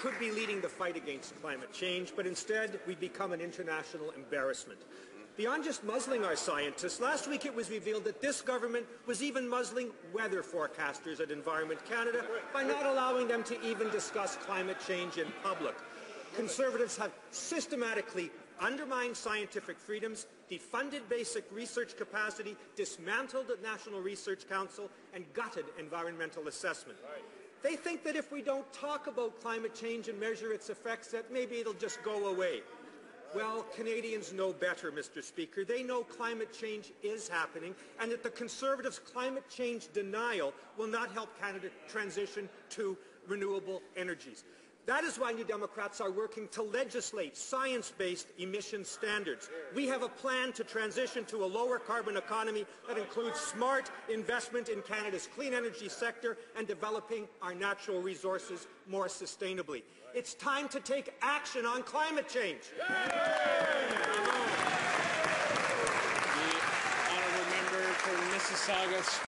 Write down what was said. could be leading the fight against climate change, but instead we become an international embarrassment. Beyond just muzzling our scientists, last week it was revealed that this government was even muzzling weather forecasters at Environment Canada by not allowing them to even discuss climate change in public. Conservatives have systematically undermined scientific freedoms, defunded basic research capacity, dismantled the National Research Council, and gutted environmental assessment. They think that if we don't talk about climate change and measure its effects, that maybe it'll just go away. Well, Canadians know better, Mr. Speaker. They know climate change is happening and that the Conservatives' climate change denial will not help Canada transition to renewable energies. That is why New Democrats are working to legislate science-based emission standards. We have a plan to transition to a lower carbon economy that includes smart investment in Canada's clean energy sector and developing our natural resources more sustainably. It's time to take action on climate change. The honourable member for Mississauga.